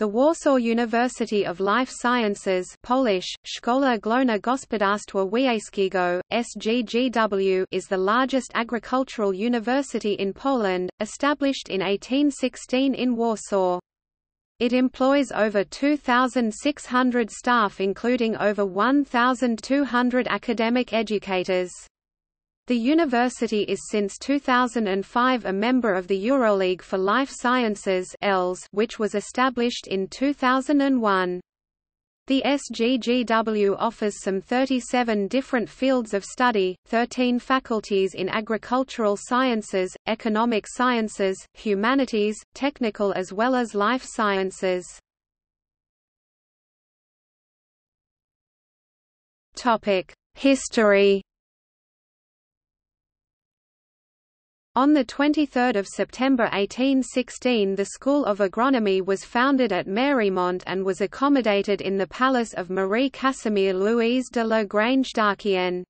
The Warsaw University of Life Sciences (Polish: Szkoła Główna Gospodarstwa Wiejskiego, SGGW) is the largest agricultural university in Poland, established in 1816 in Warsaw. It employs over 2,600 staff including over 1,200 academic educators. The university is since 2005 a member of the EuroLeague for Life Sciences which was established in 2001. The SGGW offers some 37 different fields of study, 13 faculties in agricultural sciences, economic sciences, humanities, technical as well as life sciences. History. On 23 September 1816 the School of Agronomy was founded at Marymont and was accommodated in the palace of Marie Casimir Louise de la Grange d'Arquien.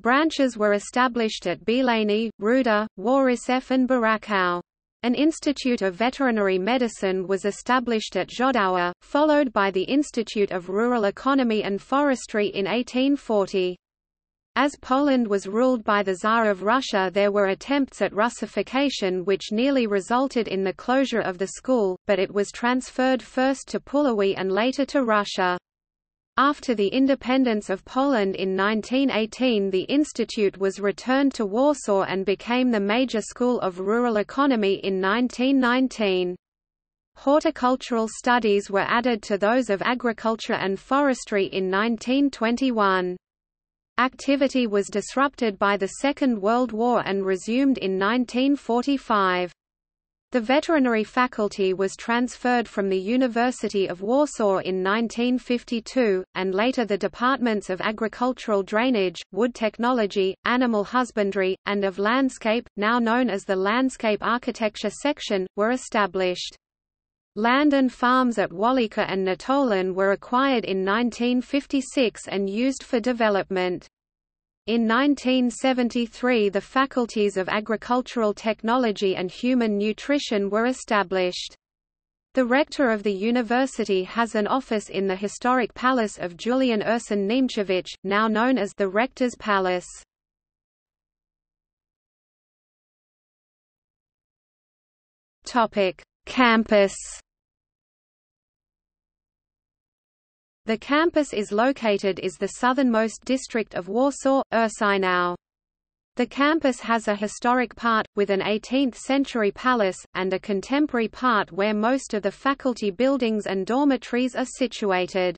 Branches were established at Bielany, Ruda, Wawrzyszew and Barakau. An Institute of Veterinary Medicine was established at Jodauer, followed by the Institute of Rural Economy and Forestry in 1840. As Poland was ruled by the Tsar of Russia, there were attempts at Russification which nearly resulted in the closure of the school, but it was transferred first to Puławy and later to Russia. After the independence of Poland in 1918, the institute was returned to Warsaw and became the major school of rural economy in 1919. Horticultural studies were added to those of agriculture and forestry in 1921. Activity was disrupted by the Second World War and resumed in 1945. The veterinary faculty was transferred from the University of Warsaw in 1952, and later the departments of agricultural drainage, wood technology, animal husbandry, and of landscape, now known as the Landscape Architecture Section, were established. Land and farms at Wawika and Natolin were acquired in 1956 and used for development. In 1973 the faculties of agricultural technology and human nutrition were established. The rector of the university has an office in the historic palace of Julian Ursyn Niemcewicz, now known as the Rector's Palace. Campus. The campus is located in the southernmost district of Warsaw, Ursynów. The campus has a historic part, with an 18th-century palace, and a contemporary part where most of the faculty buildings and dormitories are situated.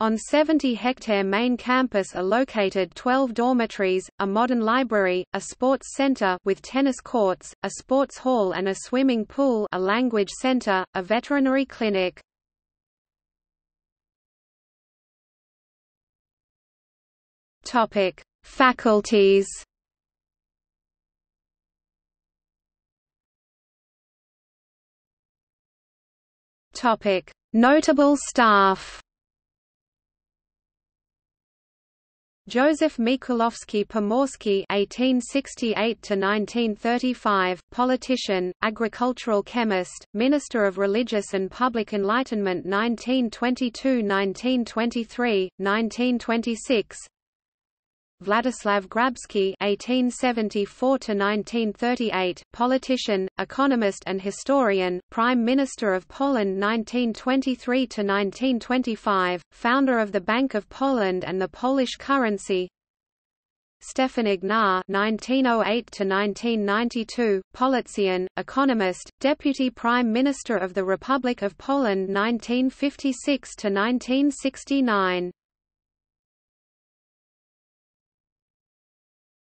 On 70-hectare main campus are located 12 dormitories, a modern library, a sports center with tennis courts, a sports hall and a swimming pool, a language center, a veterinary clinic. Topic: Faculties. Topic: Notable staff. Joseph Mikulowski-Pomorski (1868–1935), politician, agricultural chemist, minister of religious and public enlightenment 1922–1923, 1926. Władysław Grabski (1874–1938), politician, economist and historian, Prime Minister of Poland 1923–1925, founder of the Bank of Poland and the Polish currency. Stefan Ignar (1908–1992), Politician, economist, Deputy Prime Minister of the Republic of Poland 1956–1969.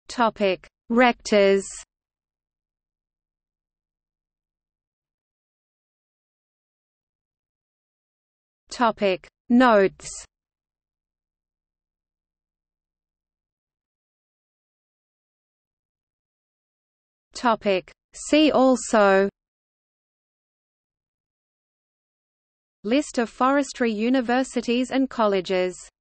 Topic: Rectors. Topic: Notes. Topic: See also. List of forestry universities and colleges.